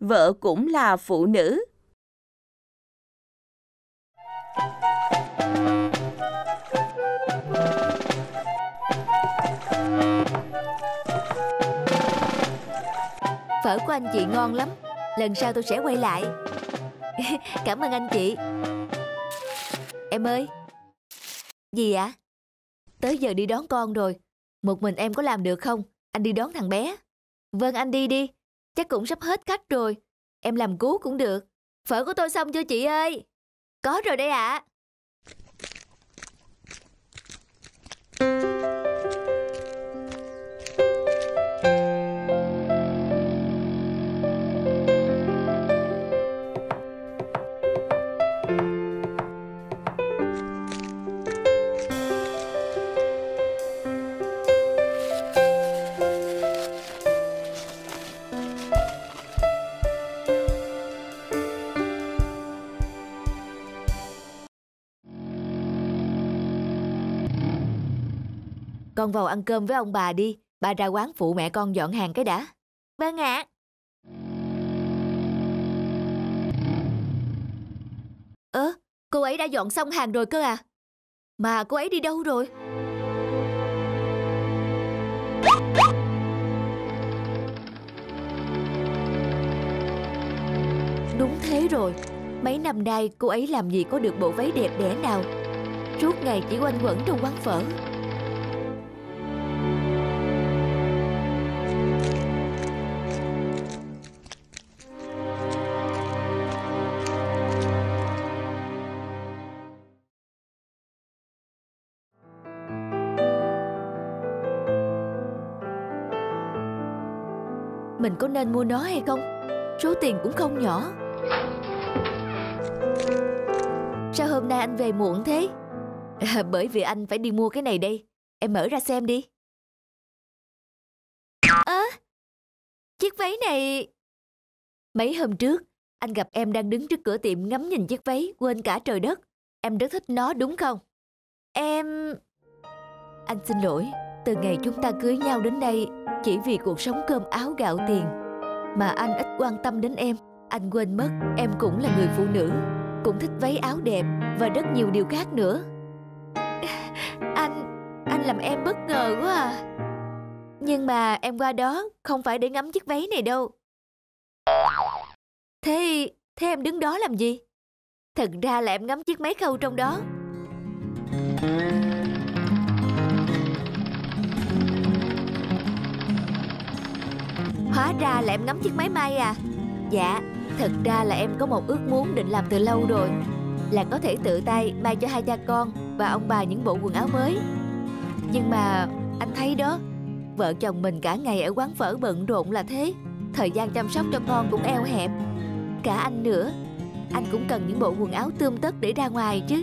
vợ cũng là phụ nữ. Phở của anh chị ngon lắm. Lần sau tôi sẽ quay lại. Cảm ơn anh chị. Em ơi. Gì ạ? Tới giờ đi đón con rồi. Một mình em có làm được không? Anh đi đón thằng bé. Vâng, anh đi đi. Chắc cũng sắp hết khách rồi. Em làm cứu cũng được. Phở của tôi xong chưa chị ơi? Có rồi đây ạ. Con vào ăn cơm với ông bà đi. Bà ra quán phụ mẹ con dọn hàng cái đã. Vâng ạ. Cô ấy đã dọn xong hàng rồi cơ à? Mà cô ấy đi đâu rồi? Đúng thế rồi. Mấy năm nay cô ấy làm gì có được bộ váy đẹp đẽ nào. Suốt ngày chỉ quanh quẩn trong quán phở. Mình có nên mua nó hay không? Số tiền cũng không nhỏ. Sao hôm nay anh về muộn thế? Bởi vì anh phải đi mua cái này đây. Em mở ra xem đi. Chiếc váy này. Mấy hôm trước anh gặp em đang đứng trước cửa tiệm ngắm nhìn chiếc váy quên cả trời đất. Em rất thích nó đúng không? Em... Anh xin lỗi. Từ ngày chúng ta cưới nhau đến đây, chỉ vì cuộc sống cơm áo gạo tiền mà anh ít quan tâm đến em. Anh quên mất em cũng là người phụ nữ, cũng thích váy áo đẹp và rất nhiều điều khác nữa. Anh làm em bất ngờ quá à. Nhưng mà em qua đó không phải để ngắm chiếc váy này đâu. Thế em đứng đó làm gì? Thật ra là em ngắm chiếc máy khâu trong đó. Hóa ra là em ngắm chiếc máy may à? Dạ, thật ra là em có một ước muốn định làm từ lâu rồi. Là có thể tự tay may cho hai cha con và ông bà những bộ quần áo mới. Nhưng mà anh thấy đó, vợ chồng mình cả ngày ở quán phở bận rộn là thế. Thời gian chăm sóc cho con cũng eo hẹp. Cả anh nữa, anh cũng cần những bộ quần áo tươm tất để ra ngoài chứ.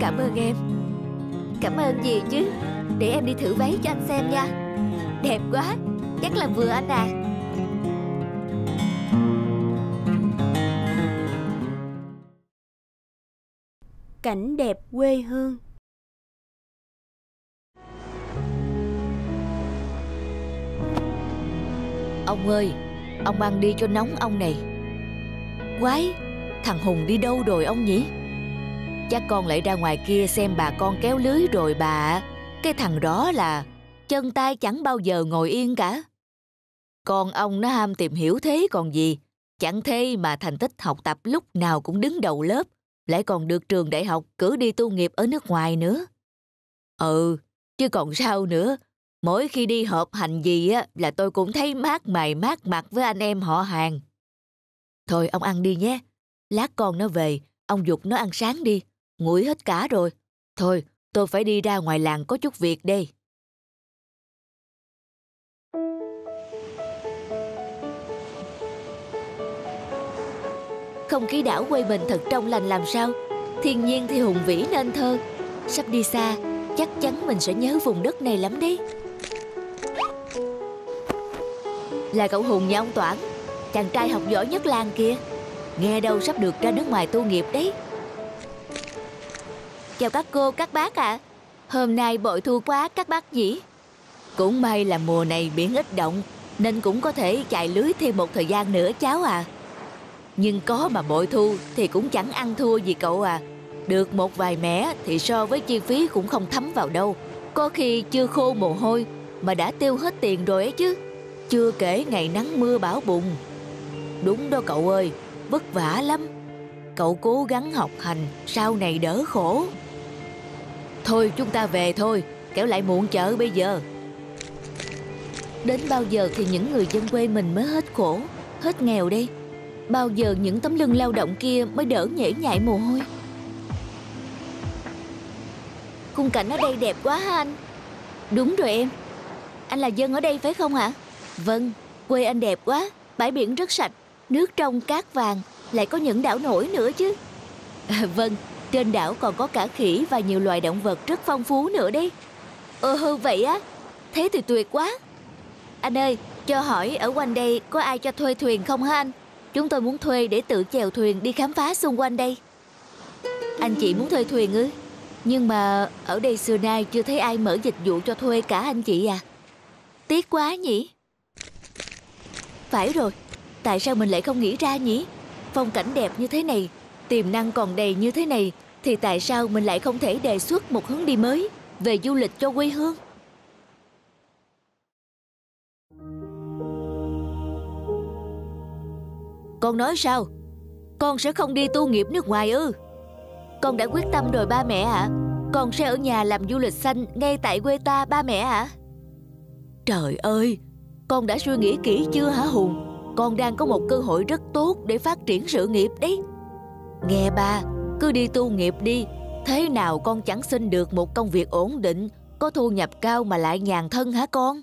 Cảm ơn em. Cảm ơn gì chứ? Để em đi thử váy cho anh xem nha. Đẹp quá, chắc là vừa anh à. Cảnh đẹp quê hương. Ông ơi, ông mang đi cho nóng ông này. Quái, thằng Hùng đi đâu rồi ông nhỉ? Chắc con lại ra ngoài kia xem bà con kéo lưới rồi bà ạ. Cái thằng đó là chân tay chẳng bao giờ ngồi yên cả. Con ông nó ham tìm hiểu thế còn gì. Chẳng thế mà thành tích học tập lúc nào cũng đứng đầu lớp, lại còn được trường đại học cử đi tu nghiệp ở nước ngoài nữa. Ừ, chứ còn sao nữa. Mỗi khi đi họp hành gì á là tôi cũng thấy mát mày mát mặt với anh em họ hàng. Thôi ông ăn đi nhé. Lát con nó về, ông giục nó ăn sáng đi. Nguội hết cả rồi. Thôi, tôi phải đi ra ngoài làng có chút việc đây. Không khí đảo quê mình thật trong lành làm sao. Thiên nhiên thì hùng vĩ nên thơ. Sắp đi xa, chắc chắn mình sẽ nhớ vùng đất này lắm đấy. Là cậu Hùng nhà ông Toản, chàng trai học giỏi nhất làng kia. Nghe đâu sắp được ra nước ngoài tu nghiệp đấy. Chào các cô, các bác ạ. Hôm nay bội thu quá các bác nhỉ. Cũng may là mùa này biển ít động, nên cũng có thể chạy lưới thêm một thời gian nữa cháu à. Nhưng có mà bội thu thì cũng chẳng ăn thua gì cậu à. Được một vài mẻ thì so với chi phí cũng không thấm vào đâu. Có khi chưa khô mồ hôi mà đã tiêu hết tiền rồi ấy chứ. Chưa kể ngày nắng mưa bão bùng. Đúng đó cậu ơi, vất vả lắm. Cậu cố gắng học hành, sau này đỡ khổ. Thôi chúng ta về thôi, kẻo lại muộn chợ bây giờ. Đến bao giờ thì những người dân quê mình mới hết khổ, hết nghèo đây? Bao giờ những tấm lưng lao động kia mới đỡ nhễ nhại mồ hôi? Khung cảnh ở đây đẹp quá ha anh. Đúng rồi em. Anh là dân ở đây phải không hả? Vâng, quê anh đẹp quá. Bãi biển rất sạch, nước trong cát vàng. Lại có những đảo nổi nữa chứ. Vâng, trên đảo còn có cả khỉ và nhiều loài động vật rất phong phú nữa đấy. Vậy á, thế thì tuyệt quá. Anh ơi, cho hỏi ở quanh đây có ai cho thuê thuyền không hả anh? Chúng tôi muốn thuê để tự chèo thuyền đi khám phá xung quanh đây. Anh chị muốn thuê thuyền ư? Nhưng mà ở đây xưa nay chưa thấy ai mở dịch vụ cho thuê cả anh chị à. Tiếc quá nhỉ. Phải rồi, tại sao mình lại không nghĩ ra nhỉ? Phong cảnh đẹp như thế này, tiềm năng còn đầy như thế này, thì tại sao mình lại không thể đề xuất một hướng đi mới về du lịch cho quê hương? Con nói sao? Con sẽ không đi tu nghiệp nước ngoài ư? Con đã quyết tâm rồi ba mẹ ạ. Con sẽ ở nhà làm du lịch xanh ngay tại quê ta ba mẹ ạ. Trời ơi, con đã suy nghĩ kỹ chưa hả Hùng? Con đang có một cơ hội rất tốt để phát triển sự nghiệp đấy. Nghe ba, cứ đi tu nghiệp đi. Thế nào con chẳng xin được một công việc ổn định, có thu nhập cao mà lại nhàn thân hả con?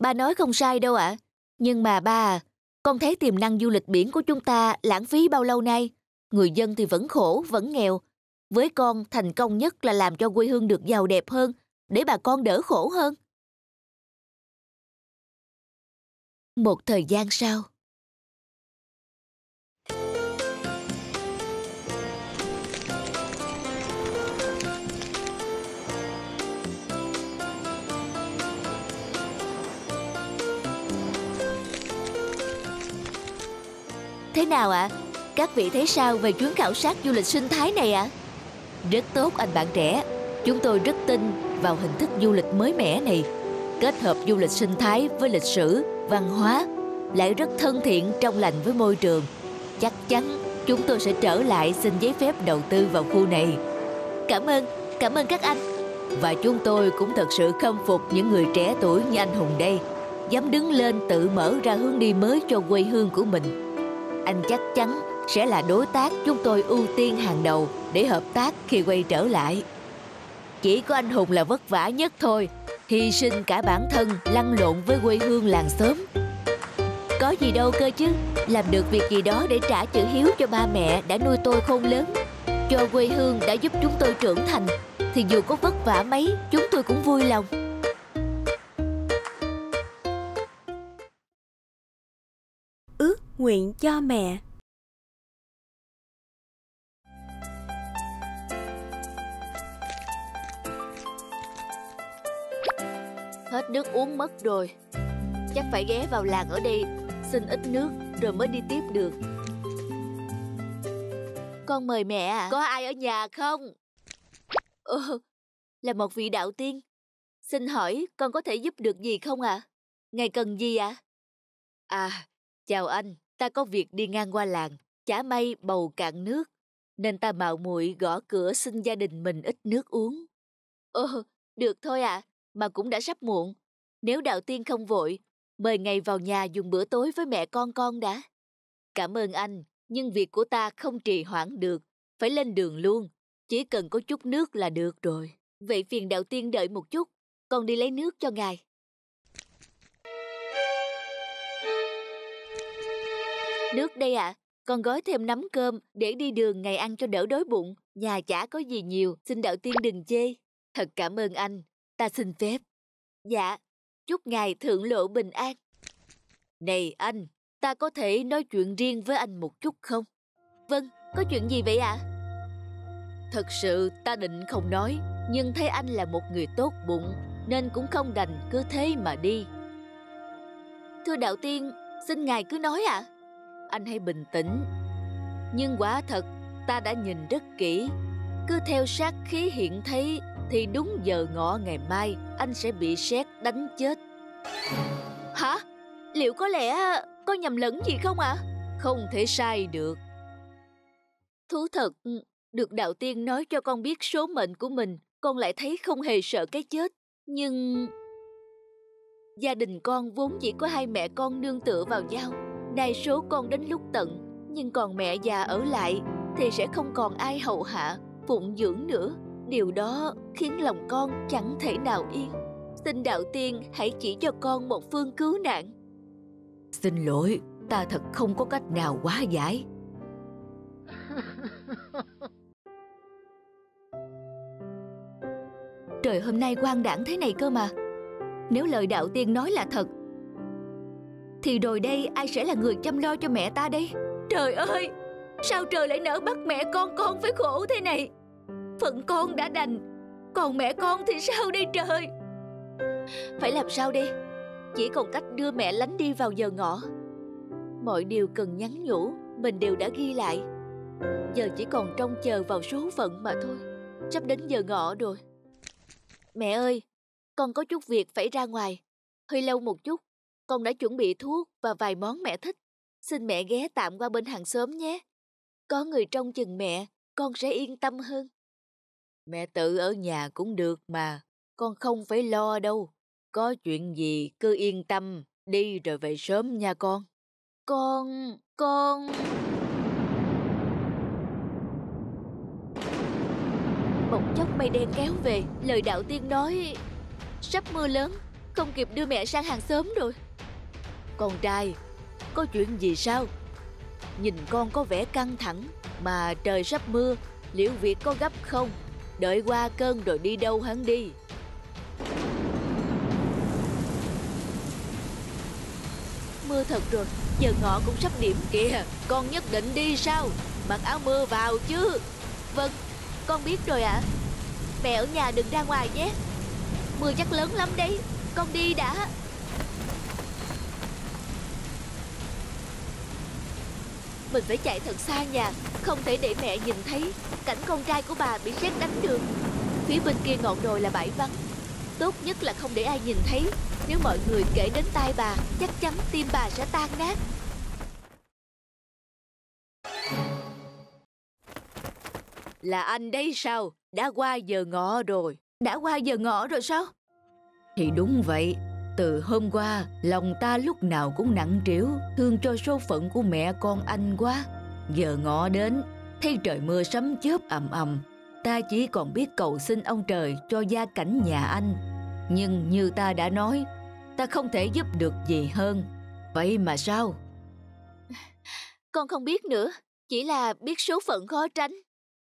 Ba nói không sai đâu ạ. Nhưng mà ba, con thấy tiềm năng du lịch biển của chúng ta lãng phí bao lâu nay. Người dân thì vẫn khổ, vẫn nghèo. Với con, thành công nhất là làm cho quê hương được giàu đẹp hơn, để bà con đỡ khổ hơn. Một thời gian sau. Thế nào ạ? Các vị thấy sao về chuyến khảo sát du lịch sinh thái này ạ? Rất tốt anh bạn trẻ. Chúng tôi rất tin vào hình thức du lịch mới mẻ này. Kết hợp du lịch sinh thái với lịch sử, văn hóa, lại rất thân thiện trong lành với môi trường. Chắc chắn chúng tôi sẽ trở lại xin giấy phép đầu tư vào khu này. Cảm ơn các anh. Và chúng tôi cũng thật sự khâm phục những người trẻ tuổi như anh Hùng đây, dám đứng lên tự mở ra hướng đi mới cho quê hương của mình. Anh chắc chắn sẽ là đối tác chúng tôi ưu tiên hàng đầu để hợp tác khi quay trở lại. Chỉ có anh Hùng là vất vả nhất thôi, hy sinh cả bản thân lăn lộn với quê hương làng xóm. Có gì đâu cơ chứ, làm được việc gì đó để trả chữ hiếu cho ba mẹ đã nuôi tôi khôn lớn, cho quê hương đã giúp chúng tôi trưởng thành, thì dù có vất vả mấy chúng tôi cũng vui lòng. Ước nguyện cho mẹ. Hết nước uống mất rồi. Chắc phải ghé vào làng ở đây xin ít nước rồi mới đi tiếp được. Con mời mẹ ạ. Có ai ở nhà không? Là một vị đạo tiên. Xin hỏi con có thể giúp được gì không ạ? Ngài cần gì ạ? Chào anh, ta có việc đi ngang qua làng, chả may bầu cạn nước, nên ta mạo muội gõ cửa xin gia đình mình ít nước uống. Được thôi ạ. Mà cũng đã sắp muộn. Nếu đạo tiên không vội, mời ngài vào nhà dùng bữa tối với mẹ con đã. Cảm ơn anh, nhưng việc của ta không trì hoãn được, phải lên đường luôn, chỉ cần có chút nước là được rồi. Vậy phiền đạo tiên đợi một chút, con đi lấy nước cho ngài. Nước đây ạ, con gói thêm nắm cơm để đi đường ngày ăn cho đỡ đói bụng, nhà chả có gì nhiều, xin đạo tiên đừng chê. Thật cảm ơn anh. Ta xin phép. Dạ, chúc ngài thượng lộ bình an. Này anh, ta có thể nói chuyện riêng với anh một chút không? Vâng, có chuyện gì vậy ạ? Thật sự ta định không nói, nhưng thấy anh là một người tốt bụng, nên cũng không đành cứ thế mà đi. Thưa Đạo Tiên, xin Ngài cứ nói ạ. Anh hãy bình tĩnh. Nhưng quả thật ta đã nhìn rất kỹ. Cứ theo sát khí hiện thấy thì đúng giờ ngọ ngày mai anh sẽ bị sét đánh chết. Hả? Liệu có lẽ có nhầm lẫn gì không ạ? Không thể sai được. Thú thật, được Đạo Tiên nói cho con biết số mệnh của mình, con lại thấy không hề sợ cái chết. Nhưng gia đình con vốn chỉ có hai mẹ con nương tựa vào nhau. Nay số con đến lúc tận, nhưng còn mẹ già ở lại thì sẽ không còn ai hầu hạ, phụng dưỡng nữa. Điều đó khiến lòng con chẳng thể nào yên. Xin Đạo Tiên hãy chỉ cho con một phương cứu nạn. Xin lỗi, ta thật không có cách nào hóa giải. Trời hôm nay quang đãng thế này cơ mà. Nếu lời Đạo Tiên nói là thật thì rồi đây ai sẽ là người chăm lo cho mẹ ta đây? Trời ơi, sao trời lại nỡ bắt mẹ con phải khổ thế này? Phận con đã đành, còn mẹ con thì sao đây trời? Phải làm sao đây? Chỉ còn cách đưa mẹ lánh đi vào giờ ngọ. Mọi điều cần nhắn nhủ mình đều đã ghi lại. Giờ chỉ còn trông chờ vào số phận mà thôi. Sắp đến giờ ngọ rồi. Mẹ ơi, con có chút việc phải ra ngoài. Hơi lâu một chút. Con đã chuẩn bị thuốc và vài món mẹ thích. Xin mẹ ghé tạm qua bên hàng xóm nhé. Có người trông chừng mẹ, con sẽ yên tâm hơn. Mẹ tự ở nhà cũng được mà. Con không phải lo đâu. Có chuyện gì cứ yên tâm. Đi rồi về sớm nha con. Con... Bỗng chốc mây đen kéo về. Lời Đạo Tiên nói sắp mưa lớn, không kịp đưa mẹ sang hàng xóm rồi. Con trai, có chuyện gì sao? Nhìn con có vẻ căng thẳng. Mà trời sắp mưa, liệu việc có gấp không? Đợi qua cơn rồi đi đâu hắn đi. Mưa thật rồi, giờ ngọ cũng sắp điểm kìa. Con nhất định đi sao? Mặc áo mưa vào chứ. Vâng, con biết rồi ạ. Mẹ ở nhà đừng ra ngoài nhé. Mưa chắc lớn lắm đấy. Con đi đã. Mình phải chạy thật xa nhà, không thể để mẹ nhìn thấy cảnh con trai của bà bị sét đánh được. Phía bên kia ngọn đồi là bãi vắng. Tốt nhất là không để ai nhìn thấy. Nếu mọi người kể đến tai bà, chắc chắn tim bà sẽ tan nát. Là anh đấy sao? Đã qua giờ ngọ rồi. Đã qua giờ ngọ rồi sao? Thì đúng vậy. Từ hôm qua, lòng ta lúc nào cũng nặng trĩu, thương cho số phận của mẹ con anh quá. Giờ ngọ đến, thấy trời mưa sấm chớp ầm ầm, ta chỉ còn biết cầu xin ông trời cho gia cảnh nhà anh. Nhưng như ta đã nói, ta không thể giúp được gì hơn. Vậy mà sao? Con không biết nữa. Chỉ là biết số phận khó tránh.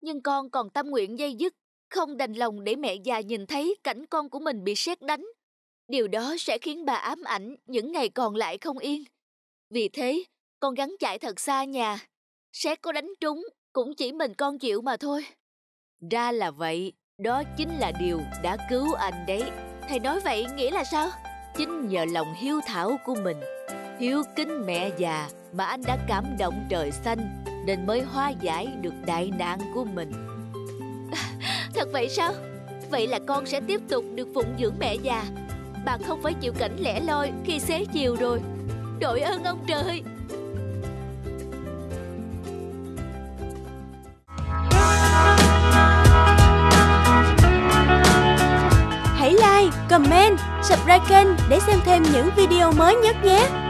Nhưng con còn tâm nguyện dây dứt, không đành lòng để mẹ già nhìn thấy cảnh con của mình bị sét đánh. Điều đó sẽ khiến bà ám ảnh những ngày còn lại không yên. Vì thế, con gắng chạy thật xa nhà. Sét có đánh trúng cũng chỉ mình con chịu mà thôi. Ra là vậy, đó chính là điều đã cứu anh đấy. Thầy nói vậy nghĩa là sao? Chính nhờ lòng hiếu thảo của mình, hiếu kính mẹ già mà anh đã cảm động trời xanh, nên mới hóa giải được đại nạn của mình. Thật vậy sao? Vậy là con sẽ tiếp tục được phụng dưỡng mẹ già. Bà không phải chịu cảnh lẻ loi khi xế chiều rồi. Đội ơn ông trời. Hãy like, comment, subscribe kênh để xem thêm những video mới nhất nhé.